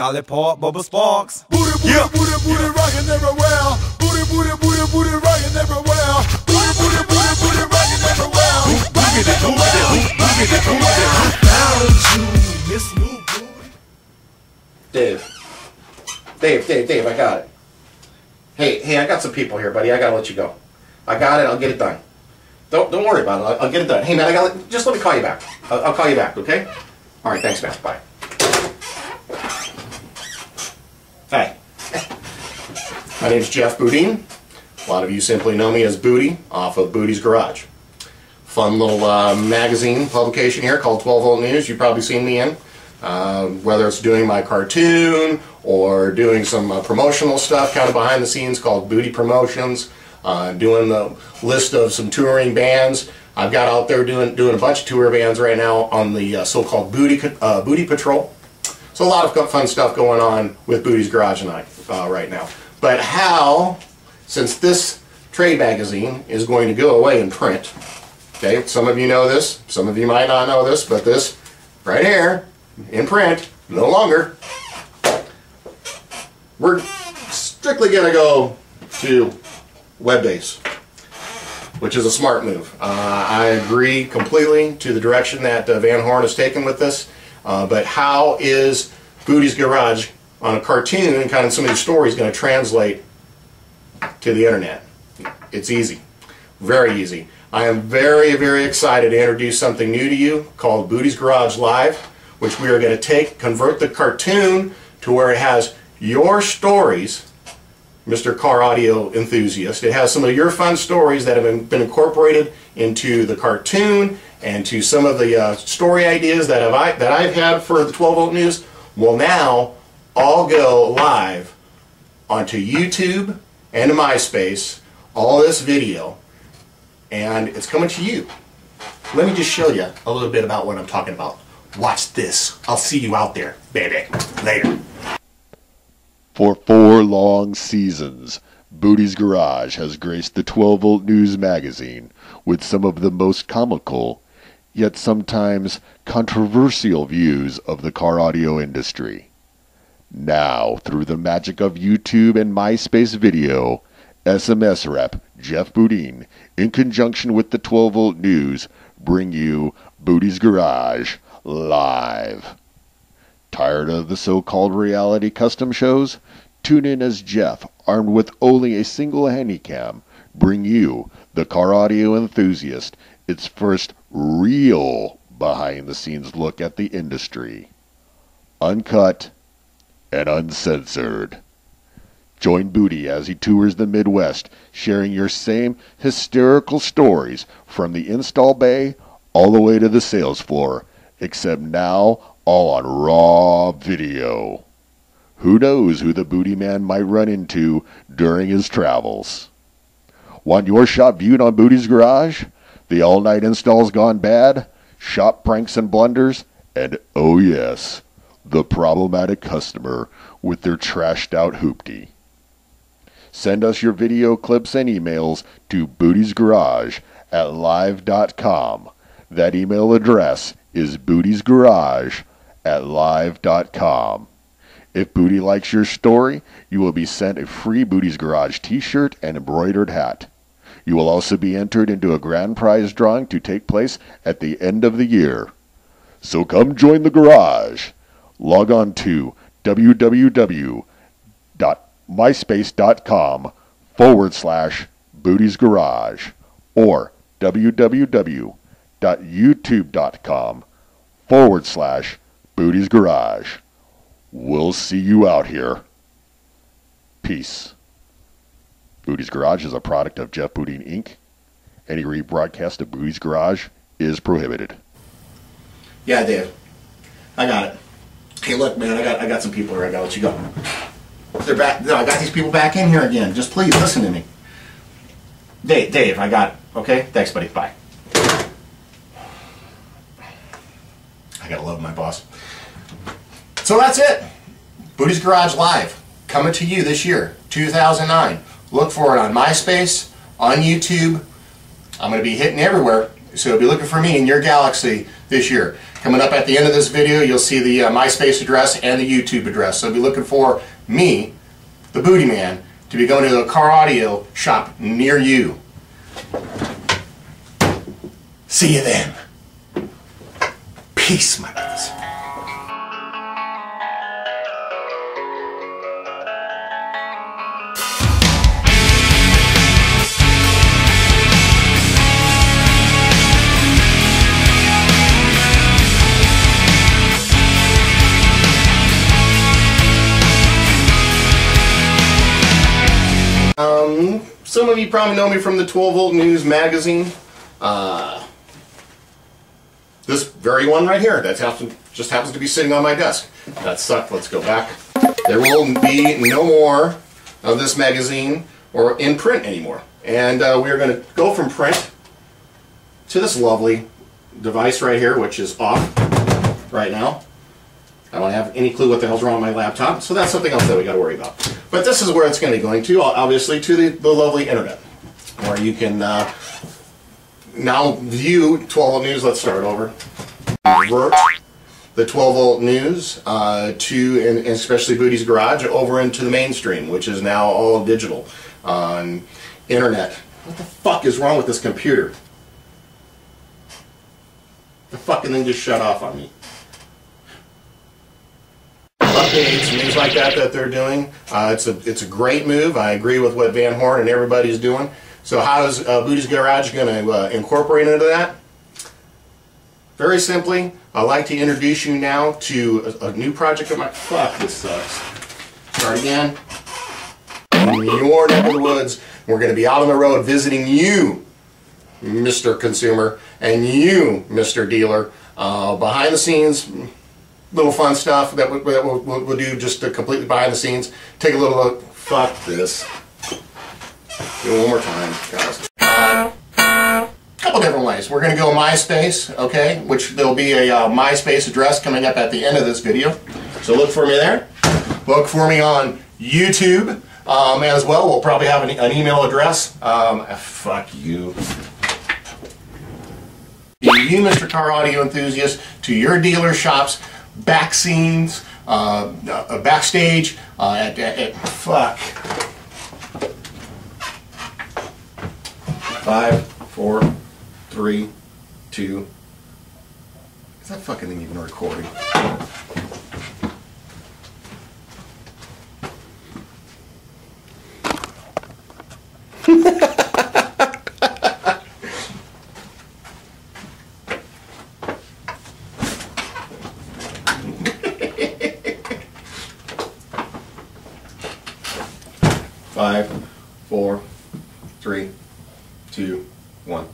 call it pork bubble sparks. Booty, booty, yeah. Booty, booty, rockin' everywhere. Booty, booty, booty, booty, rockin' everywhere. Booty, booty, booty, booty, rockin' everywhere. Boogity, boogity, boogity, boogity. I found you, Miss New Booty. Dave, I got it. Hey, I got some people here, buddy. I gotta let you go. I got it. I'll get it done. Don't worry about it. I'll get it done. Hey, man, just let me call you back. I'll call you back, okay? All right, thanks, man. Bye. Hi. My name's Jeff Budin. A lot of you simply know me as Boody off of Boody's Garage. Fun little magazine publication here called 12 Volt News. You've probably seen me in. Whether it's doing my cartoon or doing some promotional stuff kind of behind the scenes called Boody Promotions. Doing the list of some touring bands. I've got out there doing a bunch of tour bands right now on the so-called Boody Patrol. So a lot of fun stuff going on with Boody's Garage and I right now. But how, since this trade magazine is going to go away in print, okay, some of you know this, some of you might not know this, but this right here, in print, no longer, we're strictly going to go to web-based, which is a smart move. I agree completely to the direction that Van Horn has taken with this, but how is Boody's Garage on a cartoon and kind of some of these stories going to translate to the internet? It's easy, very easy. I am very, very excited to introduce something new to you called Boody's Garage Live, which we are going to convert the cartoon to where it has your stories, Mr. Car Audio Enthusiast. It has some of your fun stories that have been incorporated into the cartoon and to some of the story ideas that I've had for the 12 Volt News will now all go live onto YouTube and MySpace, all this video, and it's coming to you. Let me just show you a little bit about what I'm talking about. Watch this. I'll see you out there, baby. Later. For 4 long seasons, Boody's Garage has graced the 12 Volt News magazine with some of the most comical, yet sometimes controversial views of the car audio industry. Now, through the magic of YouTube and MySpace video, SMS rep Jeff Budin, in conjunction with the 12 Volt News, bring you Boody's Garage Live. Tired of the so-called reality custom shows? Tune in as Jeff, armed with only a single handycam, bring you, the car audio enthusiast, its first real behind-the-scenes look at the industry. Uncut and uncensored. Join Boody as he tours the Midwest, sharing your same hysterical stories from the install bay all the way to the sales floor, except now all on raw video. Who knows who the Boody Man might run into during his travels? Want your shop viewed on Boody's Garage? The all-night installs gone bad, shop pranks and blunders, and oh yes, the problematic customer with their trashed out hoopty. Send us your video clips and emails to boodysgarage@live.com. That email address is boodysgarage@live.com. If Boody likes your story, you will be sent a free Boody's Garage t-shirt and embroidered hat. You will also be entered into a grand prize drawing to take place at the end of the year. So come join the garage. Log on to www.myspace.com/Boody's Garage or www.youtube.com/Boody's Garage. We'll see you out here. Peace. Boody's Garage is a product of Jeff Budin Inc. Any rebroadcast of Boody's Garage is prohibited. Yeah, Dave. I got it. Hey, look, man, I got some people here. I gotta let you go. They're back. No, I got these people back in here again. Just please listen to me. Dave, I got it. Okay? Thanks, buddy. Bye. I gotta love my boss. So that's it. Boody's Garage Live, coming to you this year, 2009. Look for it on MySpace, on YouTube. I'm gonna be hitting everywhere, so be looking for me in your galaxy this year. Coming up at the end of this video, you'll see the MySpace address and the YouTube address. So be looking for me, the Boody Man, to be going to a car audio shop near you. See you then. Peace, my friends. Some of you probably know me from the 12 Volt News magazine. This very one right here, that just happens to be sitting on my desk. That sucked, let's go back. There will be no more of this magazine or in print anymore. And we are going to go from print to this lovely device right here, which is off right now. I don't have any clue what the hell's wrong with my laptop, so that's something else that we got to worry about. But this is where it's going to be going to, obviously, to the lovely internet, where you can now view 12 Volt News. Let's start over. Convert the 12 Volt News to, and especially Boody's Garage, over into the mainstream, which is now all digital on internet. What the fuck is wrong with this computer? The fucking thing just shut off on me. Updates and things like that that they're doing. It's a great move. I agree with what Van Horn and everybody's doing. So how is Boody's Garage going to incorporate into that? Very simply, I'd like to introduce you now to a new project of mine. Fuck, this sucks. Start again. In your neck of the woods, we're going to be out on the road visiting you, Mr. Consumer, and you, Mr. Dealer. Behind the scenes, little fun stuff that we'll do just to completely behind the scenes. Take a little look. Fuck this. Do it one more time, guys. Couple different ways. We're going to go MySpace, okay? Which there'll be a MySpace address coming up at the end of this video. So look for me there. Look for me on YouTube as well. We'll probably have an email address. Fuck you. You, Mr. Car Audio Enthusiast, to your dealer shops. Back scenes, backstage, fuck. 5, 4, 3, 2. Is that fucking thing even recording? Five, four, three, two, one.